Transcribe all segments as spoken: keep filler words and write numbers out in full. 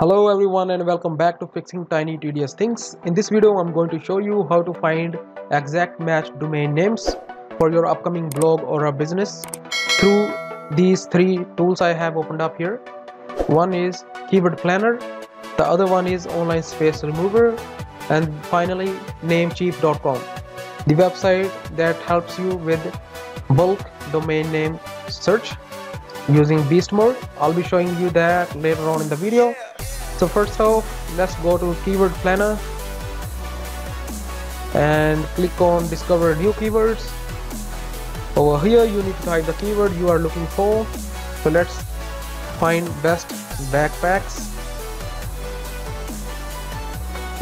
Hello everyone and welcome back to Fixing Tiny Tedious Things. In this video I'm going to show you how to find exact match domain names for your upcoming blog or a business through these three tools I have opened up here. One is Keyword Planner, the other one is Online Space Remover, and finally Namecheap dot com, the website that helps you with bulk domain name search using beast mode. I'll be showing you that later on in the video. So first off, let's go to Keyword Planner and click on Discover New Keywords. Over here you need to type the keyword you are looking for. So let's find best backpacks,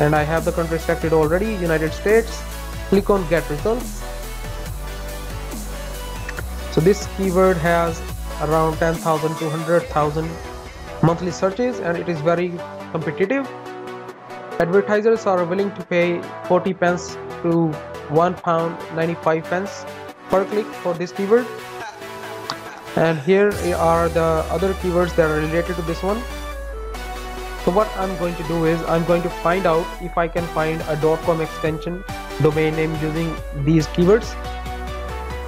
and I have the country selected already, United States. Click on Get Results. So this keyword has around ten thousand to one hundred thousand monthly searches and it is very competitive. Advertisers are willing to pay forty pence to one pound ninety-five pence per click for this keyword. And here are the other keywords that are related to this one. So what I'm going to do is I'm going to find out if I can find a .com extension domain name using these keywords,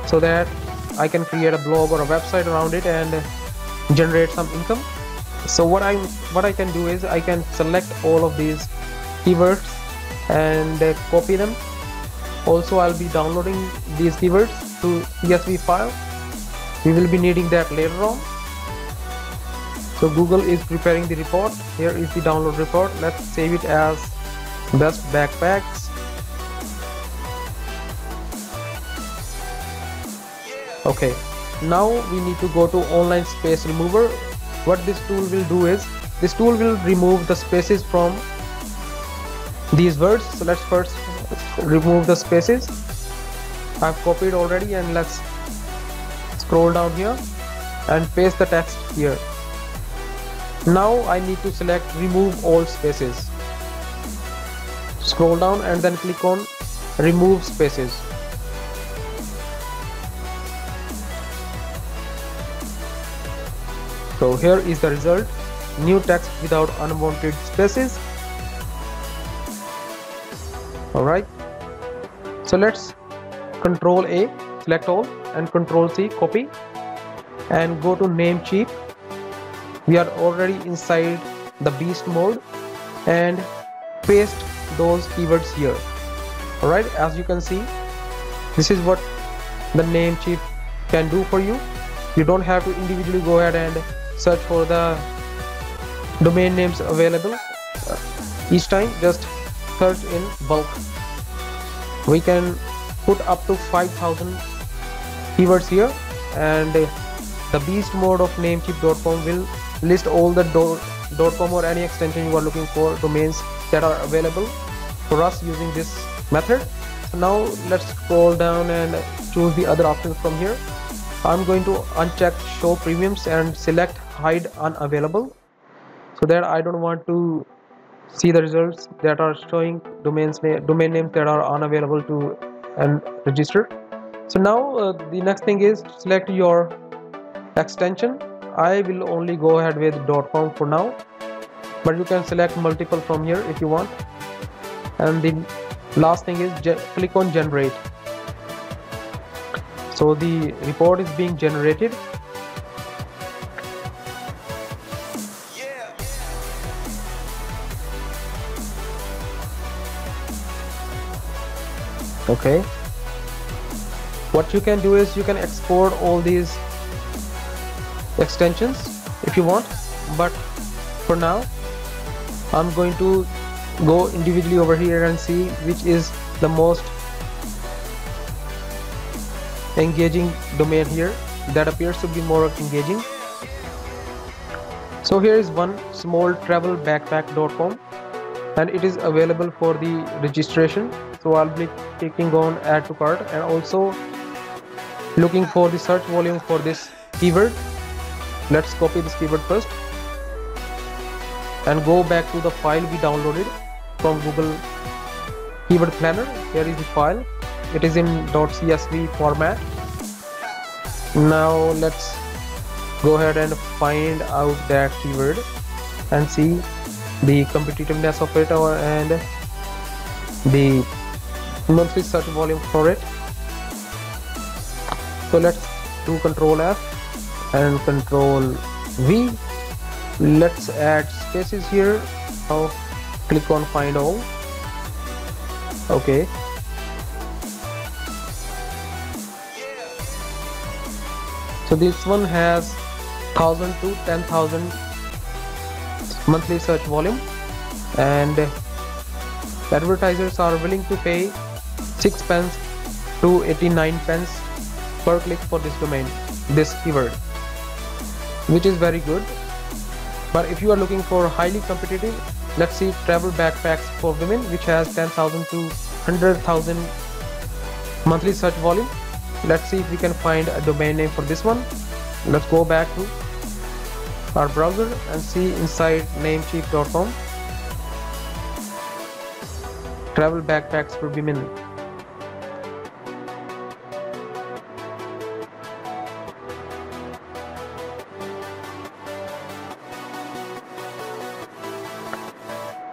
so that I can create a blog or a website around it and generate some income. So what I'm what I can do is I can select all of these keywords and copy them. Also, I'll be downloading these keywords to C S V file. We will be needing that later on. So Google is preparing the report. Here is the download report. Let's save it as best backpacks. Okay, now we need to go to Online Space Remover. What this tool will do is, this tool will remove the spaces from these words. So let's first remove the spaces. I've copied already, and let's scroll down here and paste the text here. Now I need to select remove all spaces. Scroll down and then click on remove spaces. So here is the result, new text without unwanted spaces. Alright, so let's Control A, select all, and Control C, copy, and go to Namecheap. We are already inside the beast mode, and paste those keywords here. Alright, as you can see, this is what the Namecheap can do for you. You don't have to individually go ahead and search for the domain names available each time, just search in bulk. We can put up to five thousand keywords here, and the beast mode of Namecheap dot com will list all the .com or any extension you are looking for domains that are available for us using this method. So now let's scroll down and choose the other options from here. I'm going to uncheck show premiums and select hide unavailable, so that I don't want to see the results that are showing domains domain names that are unavailable to and registered. So now uh, the next thing is select your extension. I will only go ahead with .com for now, but you can select multiple from here if you want. And the last thing is click on generate. So the report is being generated. Yeah. Okay. What you can do is you can export all these extensions if you want, but for now I'm going to go individually over here and see which is the most engaging domain here that appears to be more engaging. So here is one, small travel backpack dot com, and it is available for the registration. So I'll be clicking on add to cart and also looking for the search volume for this keyword. Let's copy this keyword first and go back to the file we downloaded from Google Keyword Planner. Here is the file. It is in .csv format. Now let's go ahead and find out that keyword and see the competitiveness of it, or and the monthly search volume for it. So let's do Control F and Control V. Let's add spaces here. Now click on Find All. Okay. So this one has one thousand to ten thousand monthly search volume, and advertisers are willing to pay six pence to eighty-nine pence per click for this domain, this keyword, which is very good. But if you are looking for highly competitive, let's see travel backpacks for women, which has ten thousand to one hundred thousand monthly search volume. Let's see if we can find a domain name for this one. Let's go back to our browser and see inside Namecheap dot com. Travel backpacks for women.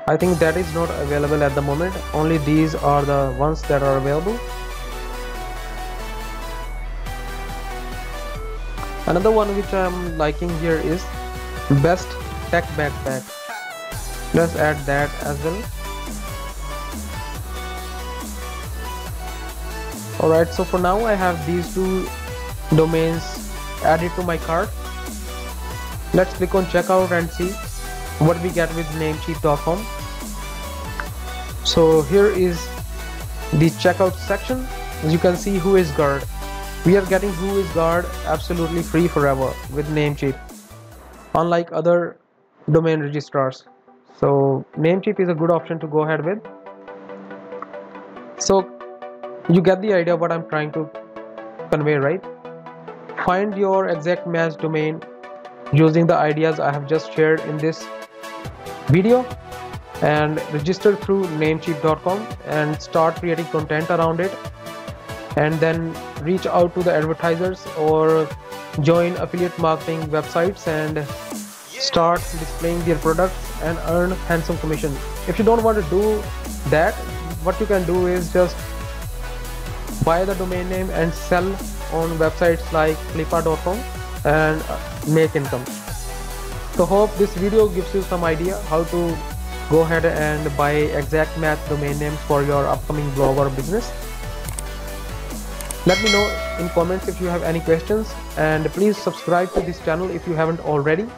I think that is not available at the moment. Only these are the ones that are available. Another one which I'm liking here is best tech backpack. Let's add that as well. Alright, so for now I have these two domains added to my cart. Let's click on checkout and see what we get with Namecheap dot com. So here is the checkout section. As you can see, WhoisGuard. We are getting WhoisGuard absolutely free forever with Namecheap, unlike other domain registrars. So Namecheap is a good option to go ahead with. So you get the idea what I'm trying to convey, right? Find your exact match domain using the ideas I have just shared in this video, and register through Namecheap dot com and start creating content around it, and then reach out to the advertisers or join affiliate marketing websites and start displaying their products and earn handsome commission. If you don't want to do that, what you can do is just buy the domain name and sell on websites like flipa dot com and make income. So hope this video gives you some idea how to go ahead and buy exact match domain names for your upcoming blog or business. Let me know in comments if you have any questions, and please subscribe to this channel if you haven't already.